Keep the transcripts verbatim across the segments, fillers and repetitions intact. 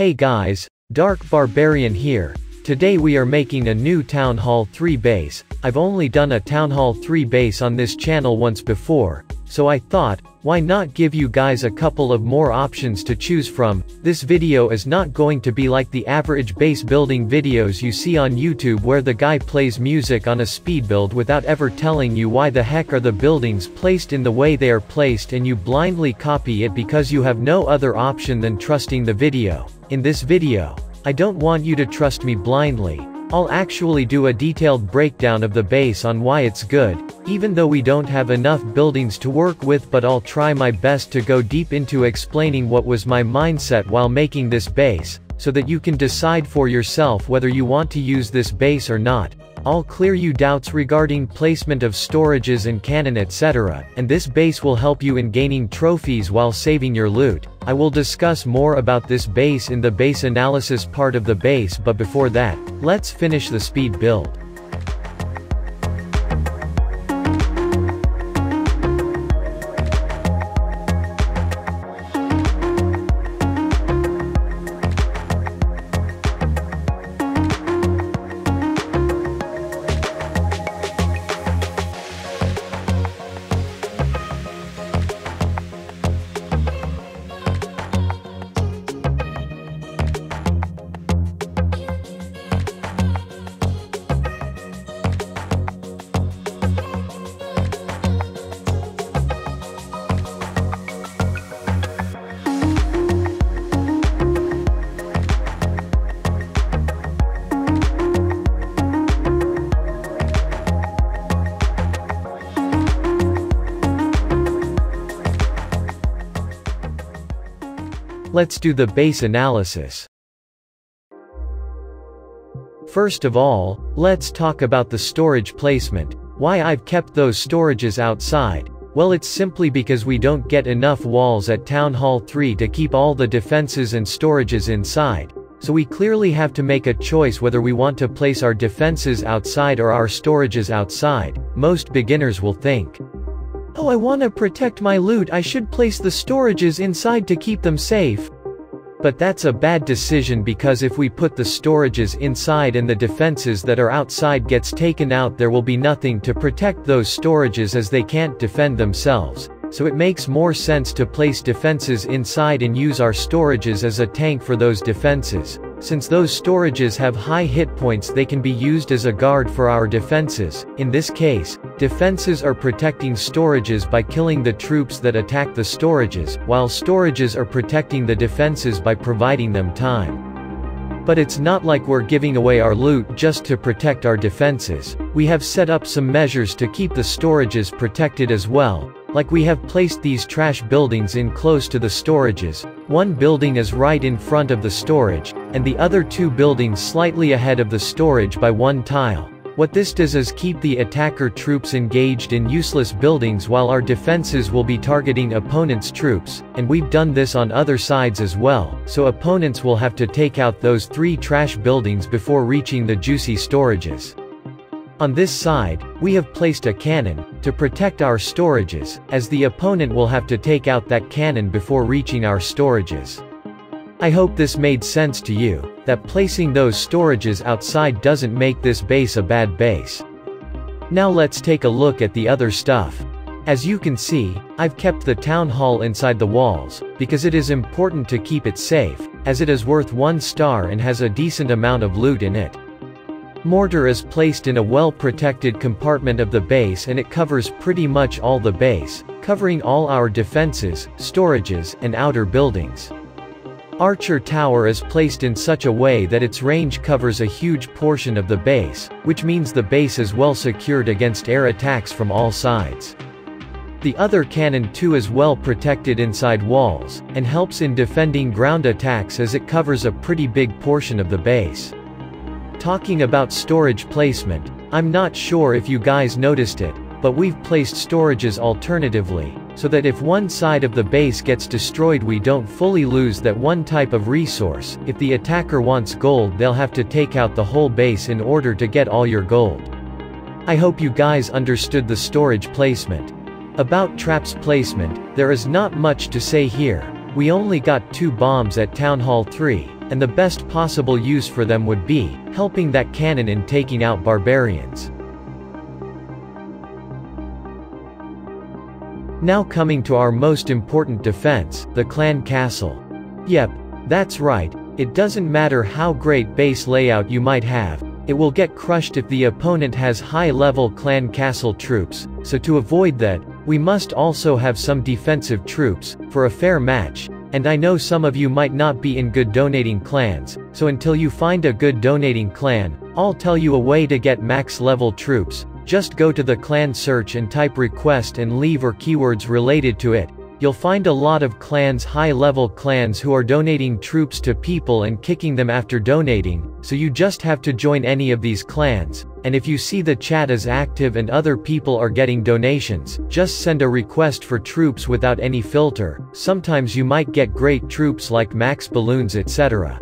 Hey guys, Dark Barbarian here. Today we are making a new Town Hall three base. I've only done a Town Hall three base on this channel once before, so I thought, why not give you guys a couple of more options to choose from. This video is not going to be like the average base building videos you see on YouTube where the guy plays music on a speed build without ever telling you why the heck are the buildings placed in the way they are placed and you blindly copy it because you have no other option than trusting the video. In this video, I don't want you to trust me blindly. I'll actually do a detailed breakdown of the base on why it's good, even though we don't have enough buildings to work with, but I'll try my best to go deep into explaining what was my mindset while making this base, so that you can decide for yourself whether you want to use this base or not. I'll clear you doubts regarding placement of storages and cannon et cetera, and this base will help you in gaining trophies while saving your loot. I will discuss more about this base in the base analysis part of the base, but before that, let's finish the speed build. Let's do the base analysis. First of all, let's talk about the storage placement. Why I've kept those storages outside? Well, it's simply because we don't get enough walls at Town Hall three to keep all the defenses and storages inside. So we clearly have to make a choice whether we want to place our defenses outside or our storages outside. Most beginners will think, oh, I want to protect my loot, I should place the storages inside to keep them safe. But that's a bad decision, because if we put the storages inside and the defenses that are outside gets taken out, there will be nothing to protect those storages as they can't defend themselves. So it makes more sense to place defenses inside and use our storages as a tank for those defenses. Since those storages have high hit points, they can be used as a guard for our defenses. In this case, defenses are protecting storages by killing the troops that attack the storages, while storages are protecting the defenses by providing them time. But it's not like we're giving away our loot just to protect our defenses. We have set up some measures to keep the storages protected as well. Like, we have placed these trash buildings in close to the storages. One building is right in front of the storage, and the other two buildings slightly ahead of the storage by one tile. What this does is keep the attacker troops engaged in useless buildings while our defenses will be targeting opponents' troops, and we've done this on other sides as well, so opponents will have to take out those three trash buildings before reaching the juicy storages. On this side, we have placed a cannon to protect our storages, as the opponent will have to take out that cannon before reaching our storages. I hope this made sense to you, that placing those storages outside doesn't make this base a bad base. Now let's take a look at the other stuff. As you can see, I've kept the town hall inside the walls, because it is important to keep it safe, as it is worth one star and has a decent amount of loot in it. Mortar is placed in a well-protected compartment of the base, and it covers pretty much all the base, covering all our defenses, storages, and outer buildings. Archer Tower is placed in such a way that its range covers a huge portion of the base, which means the base is well secured against air attacks from all sides. The other cannon too is well protected inside walls, and helps in defending ground attacks as it covers a pretty big portion of the base. Talking about storage placement, I'm not sure if you guys noticed it, but we've placed storages alternatively, so that if one side of the base gets destroyed, we don't fully lose that one type of resource. If the attacker wants gold, they'll have to take out the whole base in order to get all your gold. I hope you guys understood the storage placement. About traps placement, there is not much to say here. We only got two bombs at Town Hall three. and the best possible use for them would be helping that cannon in taking out barbarians. Now coming to our most important defense, the Clan Castle. Yep, that's right, it doesn't matter how great base layout you might have, it will get crushed if the opponent has high-level Clan Castle troops, so to avoid that, we must also have some defensive troops, for a fair match, and I know some of you might not be in good donating clans, so until you find a good donating clan, I'll tell you a way to get max-level troops. Just go to the clan search and type request and leave or keywords related to it. You'll find a lot of clans, high-level clans who are donating troops to people and kicking them after donating, so you just have to join any of these clans, and if you see the chat is active and other people are getting donations, just send a request for troops without any filter. Sometimes you might get great troops like max balloons, et cetera.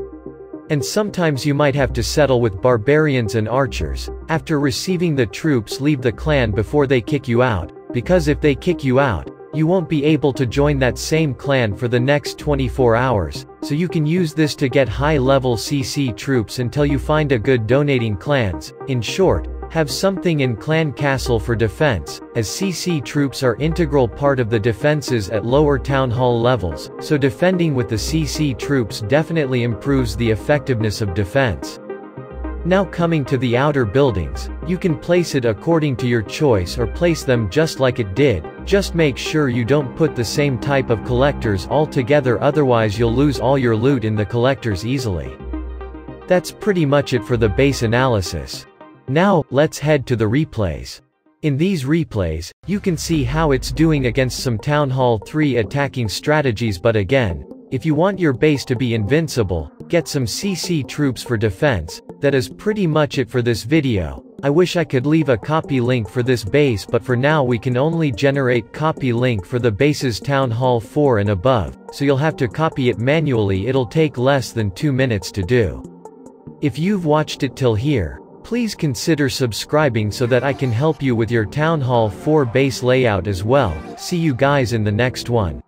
And sometimes you might have to settle with barbarians and archers. After receiving the troops, leave the clan before they kick you out, because if they kick you out, you won't be able to join that same clan for the next twenty-four hours, so you can use this to get high-level C C troops until you find a good donating clans. In short, have something in Clan Castle for defense, as C C troops are integral part of the defenses at lower town hall levels, so defending with the C C troops definitely improves the effectiveness of defense. Now coming to the outer buildings, you can place it according to your choice or place them just like it did. Just make sure you don't put the same type of collectors all together, otherwise you'll lose all your loot in the collectors easily. That's pretty much it for the base analysis. Now, let's head to the replays. In these replays, you can see how it's doing against some Town Hall three attacking strategies, but again, if you want your base to be invincible, get some C C troops for defense. That is pretty much it for this video. I wish I could leave a copy link for this base, but for now we can only generate copy link for the base's Town Hall four and above, so you'll have to copy it manually. It'll take less than two minutes to do. If you've watched it till here, please consider subscribing so that I can help you with your Town Hall four base layout as well. See you guys in the next one.